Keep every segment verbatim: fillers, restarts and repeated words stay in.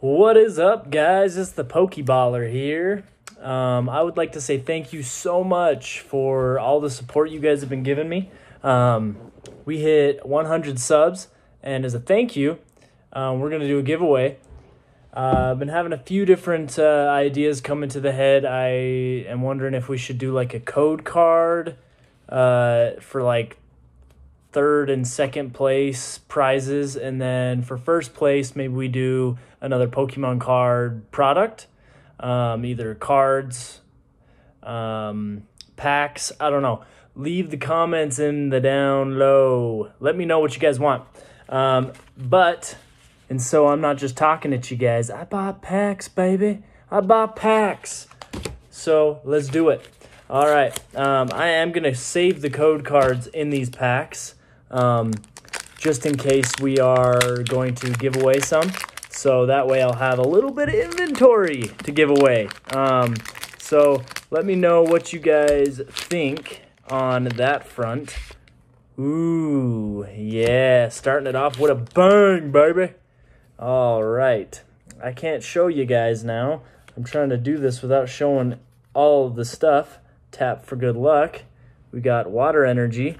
What is up, guys? It's the Pokeballer here. Um, I would like to say thank you so much for all the support you guys have been giving me. Um, we hit one hundred subs, and as a thank you, um, we're going to do a giveaway. Uh, I've been having a few different uh, ideas coming to the head. I am wondering if we should do like a code card uh, for like third and second place prizes, and then for first place maybe we do another Pokemon card product, um either cards, um packs, I don't know. Leave the comments in the down low, let me know what you guys want. Um but and so I'm not just talking at you guys, I bought packs, baby. I bought packs, so let's do it. All right, um I am gonna save the code cards in these packs, Um, just in case we are going to give away some. So that way I'll have a little bit of inventory to give away. Um, so let me know what you guys think on that front. Ooh, yeah, starting it off with a bang, baby. All right, I can't show you guys now. I'm trying to do this without showing all of the stuff. Tap for good luck. We got water energy.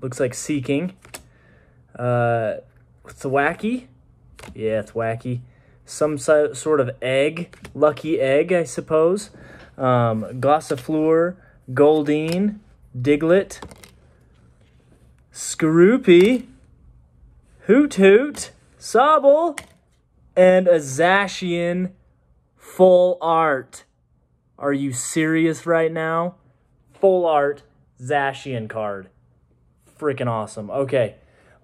Looks like Seaking. Uh, it's wacky. Yeah, it's wacky. Some so, sort of egg. Lucky egg, I suppose. Um, Gossifleur. Goldeen. Diglett. Scroopy. Hoot Hoot. Sobble. And a Zacian full art. Are you serious right now? Full art Zacian card. Freaking awesome. Okay,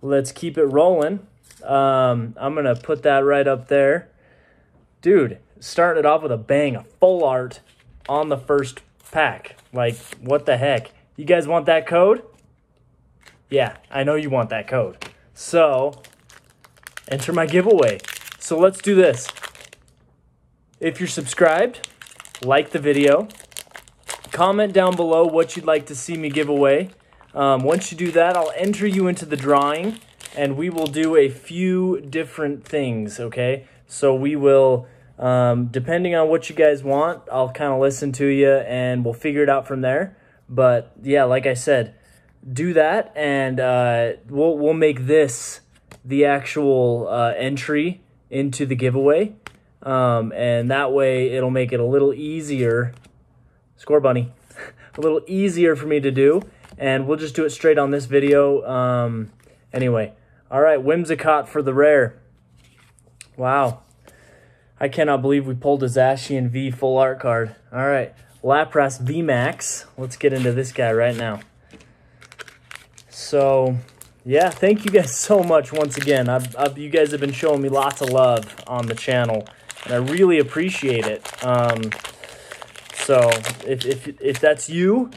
let's keep it rolling. um I'm gonna put that right up there, dude. Started off with a bang, a full art on the first pack. Like, what the heck? You guys want that code? Yeah, I know you want that code, so enter my giveaway. So let's do this. If you're subscribed, like the video, comment down below what you'd like to see me give away. Um, once you do that, I'll enter you into the drawing, and we will do a few different things, okay? So we will, um, depending on what you guys want, I'll kind of listen to you, and we'll figure it out from there. But, yeah, like I said, do that, and uh, we'll, we'll make this the actual uh, entry into the giveaway, um, and that way it'll make it a little easier. Score bunny. A little easier for me to do. And we'll just do it straight on this video. Um, anyway. All right, Whimsicott for the rare. Wow. I cannot believe we pulled a Zacian V full art card. All right, Lapras V MAX. Let's get into this guy right now. So, yeah, thank you guys so much once again. I've, I've, you guys have been showing me lots of love on the channel, and I really appreciate it. Um, so, if, if, if that's you,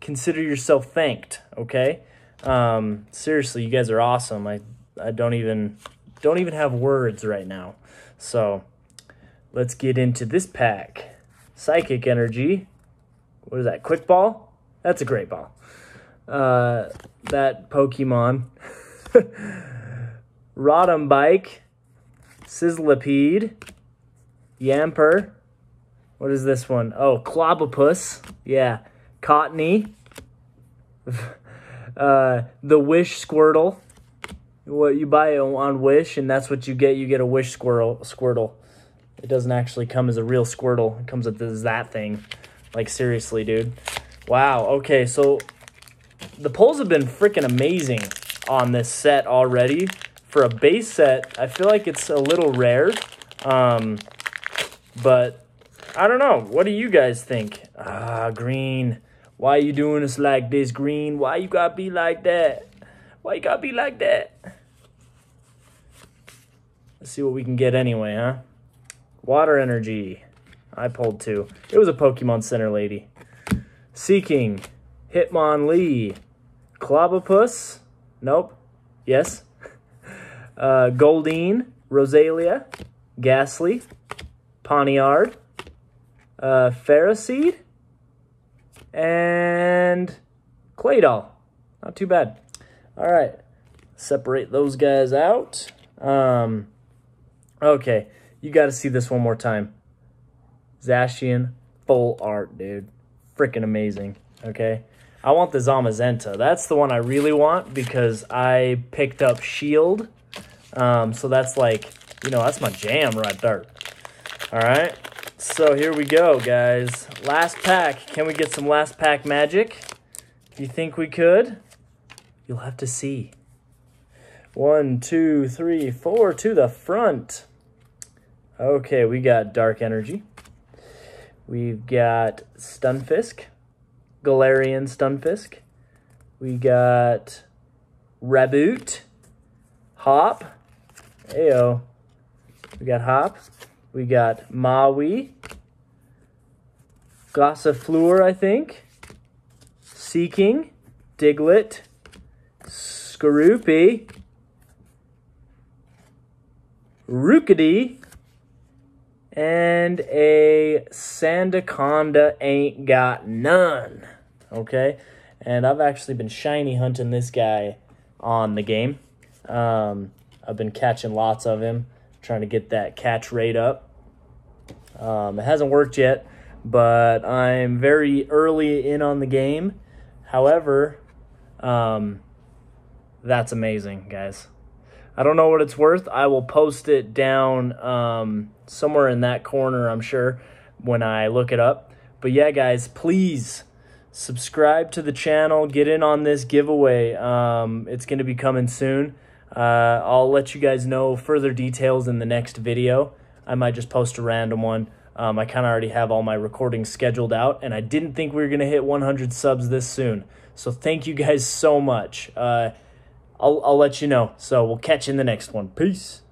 consider yourself thanked, okay? Um, seriously, you guys are awesome. I, I don't even don't even have words right now. So let's get into this pack. Psychic energy. What is that? Quick ball? That's a great ball. Uh, that Pokemon. Rotom bike. Sizzlipede. Yamper. What is this one? Oh, Clobbopus. Yeah. Cottony, uh, the Wish Squirtle, what you buy on Wish, and that's what you get. You get a Wish Squirtle. Squirtle. It doesn't actually come as a real Squirtle. It comes as that thing. Like, seriously, dude. Wow, okay, so the polls have been freaking amazing on this set already. For a base set, I feel like it's a little rare, um, but I don't know. What do you guys think? Ah, green. Why you doing us like this, green? Why you gotta be like that? Why you gotta be like that? Let's see what we can get anyway, huh? Water energy. I pulled two. It was a Pokemon Center lady. Seaking. Hitmonlee. Clobbopus. Nope. Yes. Uh, Goldeen. Roselia. Ghastly. Pawniard. Uh, Ferroseed. And Claydol. Not too bad. All right. Separate those guys out. Um, Okay, you got to see this one more time. Zacian, full art, dude. Freaking amazing, okay? I want the Zamazenta. That's the one I really want because I picked up Shield. Um, so that's like, you know, that's my jam right there. All right, so here we go, guys. Last pack. Can we get some last pack magic? If you think we could, you'll have to see. One, two, three, four, to the front. Okay, we got Dark Energy. We've got Stunfisk, Galarian Stunfisk. We got Raboot, Hop. Ayo. We got Hop. We got Maui, Gossifleur, I think. Seaking, Diglett, Scroopy, Rookity, and a Sandaconda ain't got none, okay? And I've actually been shiny hunting this guy on the game. Um, I've been catching lots of him, trying to get that catch rate up. Um, it hasn't worked yet, but I'm very early in on the game. However, um, that's amazing, guys. I don't know what it's worth. I will post it down um, somewhere in that corner, I'm sure, when I look it up. But yeah, guys, please subscribe to the channel. Get in on this giveaway. Um, it's going to be coming soon. Uh, I'll let you guys know further details in the next video. I might just post a random one. Um, I kind of already have all my recordings scheduled out, and I didn't think we were going to hit one hundred subs this soon. So thank you guys so much. Uh, I'll, I'll let you know. So we'll catch you in the next one. Peace.